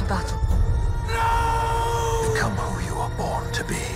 into battle. No! Become who you are born to be.